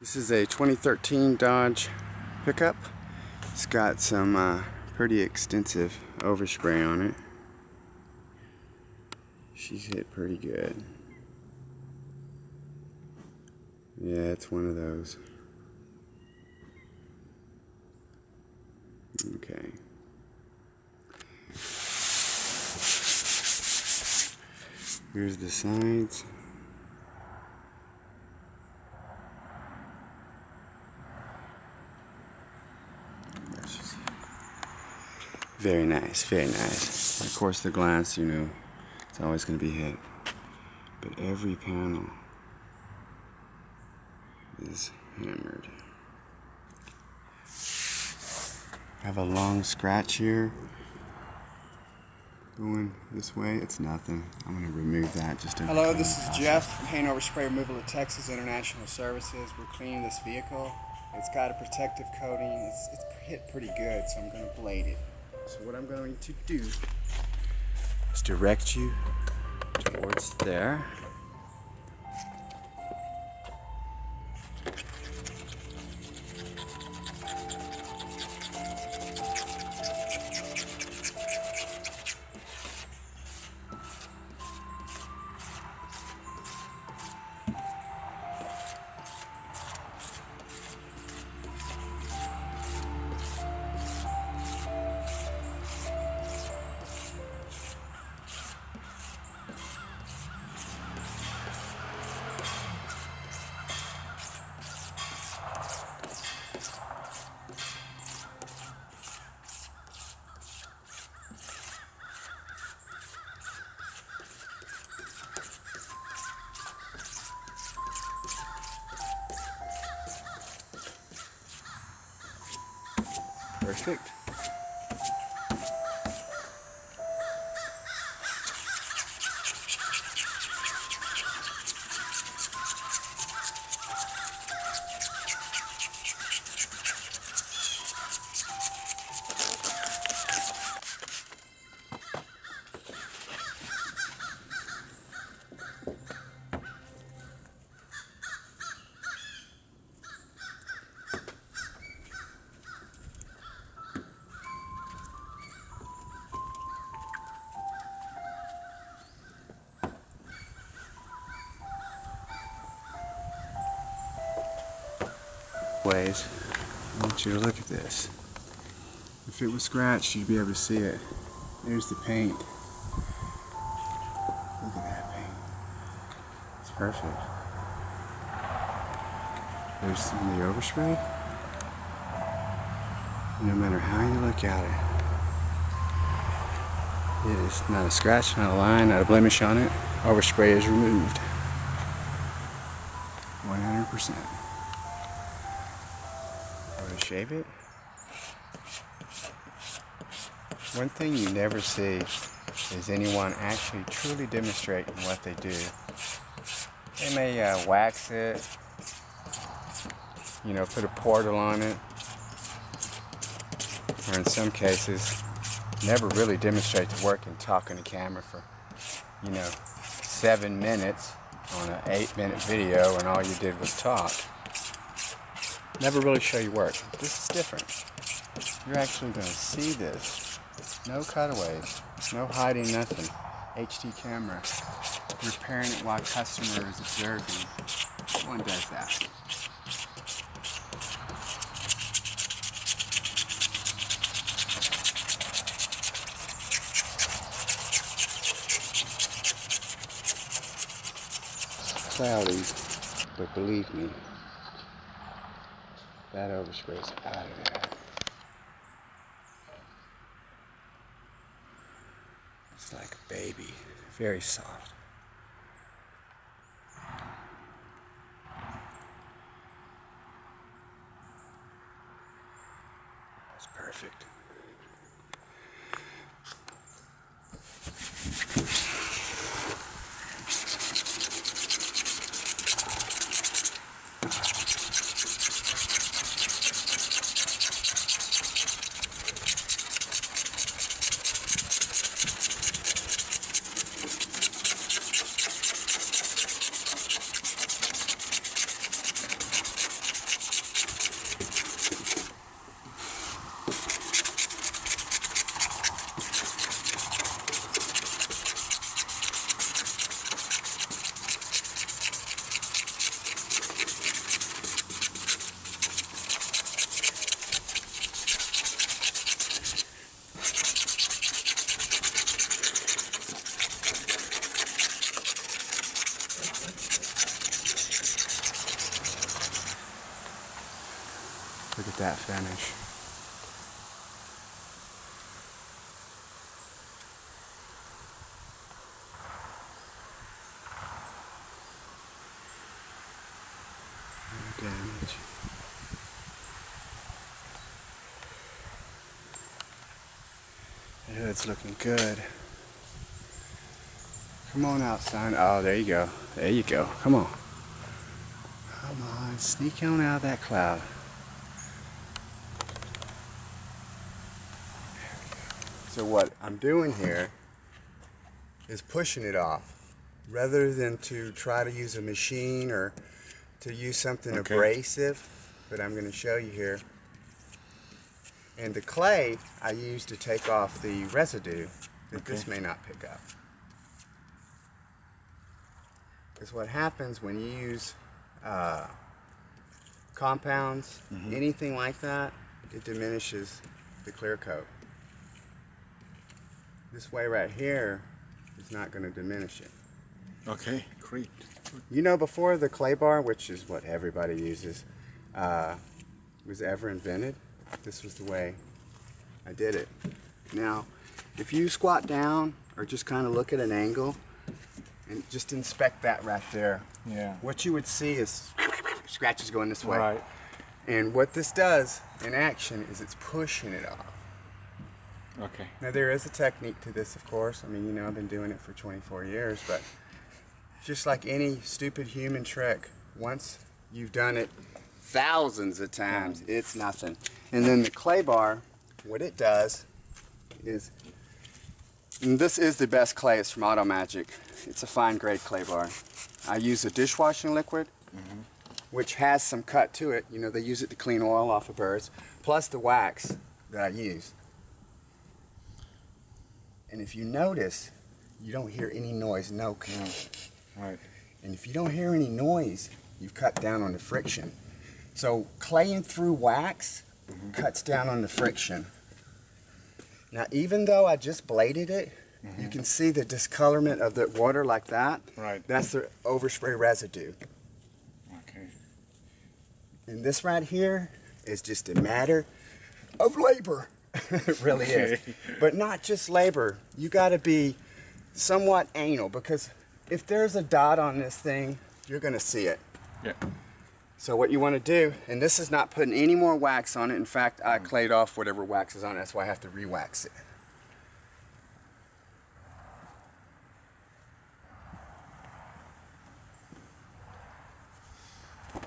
This is a 2013 Dodge pickup. It's got some pretty extensive overspray on it. She's hit pretty good. Yeah, it's one of those. Okay. Here's the sides. Very nice, very nice. Of course the glass, you know, it's always going to be hit. But every panel is hammered. I have a long scratch here going this way. It's nothing. I'm going to remove that just to... Hello, this is Jeff from Paint Over Spray Removal of Texas International Services. We're cleaning this vehicle. It's got a protective coating. It's hit pretty good, so I'm going to blade it. So what I'm going to do is direct you towards there. Perfect. Ways. I want you to look at this. If it was scratched, you'd be able to see it. There's the paint. Look at that paint. It's perfect. There's some of the overspray. No matter how you look at it, it is not a scratch, not a line, not a blemish on it. Overspray is removed. 100%. I'm going to shave it. One thing you never see is anyone actually truly demonstrating what they do. They may wax it, you know, put a portal on it, or in some cases, never really demonstrate the work and talk on the camera for, you know, 7 minutes on an 8-minute video, and all you did was talk. Never really show your work. This is different. You're actually going to see this. No cutaways. No hiding nothing. HD camera. Repairing it while customer is observing. No one does that. Cloudy, but believe me, that overspray's out of there. It's like a baby, very soft. That's perfect. Look at that finish. No damage. The hood's looking good. Come on out, son. Oh, there you go. There you go. Come on. Come on. Sneak on out of that cloud. So what I'm doing here is pushing it off rather than to try to use a machine or to use something abrasive, but I'm going to show you here. And the clay I use to take off the residue that this may not pick up. Because what happens when you use compounds, anything like that, it diminishes the clear coat. This way right here is not going to diminish it. Okay, great. You know, before the clay bar, which is what everybody uses, was ever invented, this was the way I did it. Now, if you squat down or just kind of look at an angle and just inspect that right there, what you would see is scratches going this way. Right. And what this does in action is it's pushing it off. Okay. Now there is a technique to this, of course. I mean, you know, I've been doing it for 24 years, but just like any stupid human trick, once you've done it thousands of times, it's nothing. And then the clay bar, what it does is, and this is the best clay, it's from Auto Magic. It's a fine grade clay bar. I use a dishwashing liquid, which has some cut to it. You know, they use it to clean oil off of birds, plus the wax that I use. And if you notice, you don't hear any noise, Right. And if you don't hear any noise, you've cut down on the friction. So claying through wax cuts down on the friction. Now, even though I just bladed it, you can see the discolorment of the water like that. Right. That's the overspray residue. Okay. And this right here is just a matter of labor. It really is. But not just labor. You got to be somewhat anal, because if there's a dot on this thing, you're going to see it. Yeah. So what you want to do, and this is not putting any more wax on it. In fact, I clayed off whatever wax is on it. That's why I have to re-wax it.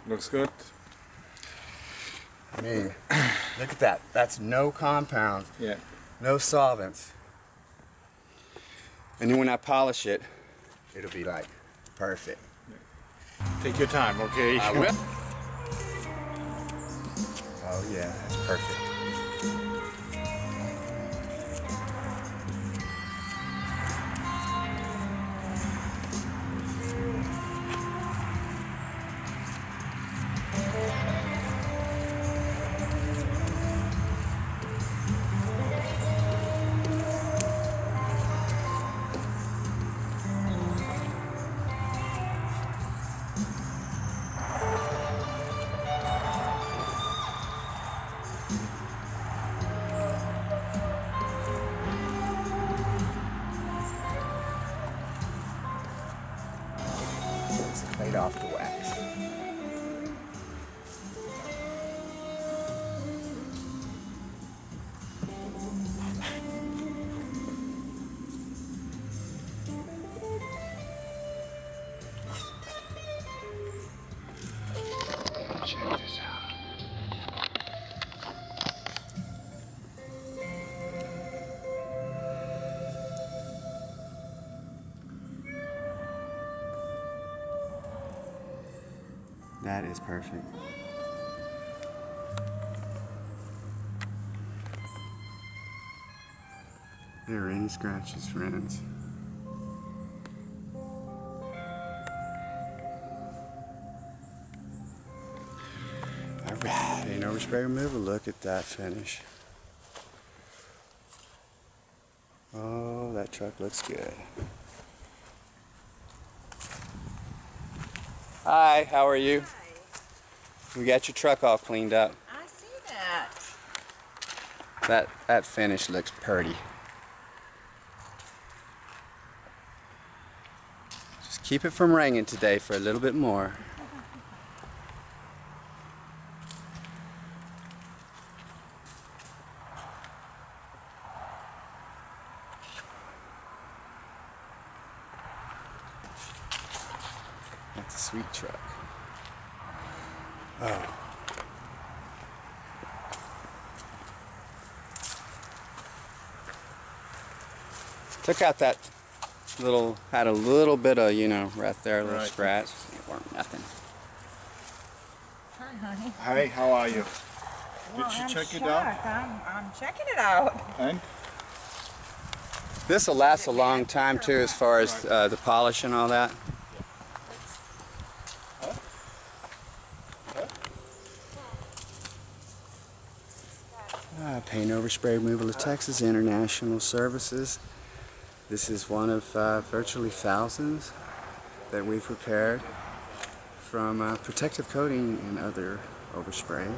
Looks good. I mean, look at that. That's no compound, no solvents. And then when I polish it, it'll be like perfect. Take your time, okay? I will. Oh yeah, that's perfect. Played off the wax. Check this out. That is perfect. There are any scratches, friends. Alright, Paint Over Spray Removal. Look at that finish. Oh, that truck looks good. Hi, how are you? Hi. We got your truck all cleaned up. I see That finish looks pretty. Just keep it from raining today for a little bit more. That's a sweet truck. Oh. Took out that little, had a little bit of, you know, right there, a little scratch. It weren't nothing. Hi, honey. Hi, how are you? Well, did you check it out? I'm checking it out. And? This will last a long time, too, as far as the polish and all that. Paint Over Spray Removal of Texas International Services. This is one of virtually thousands that we've prepared from protective coating and other overspray.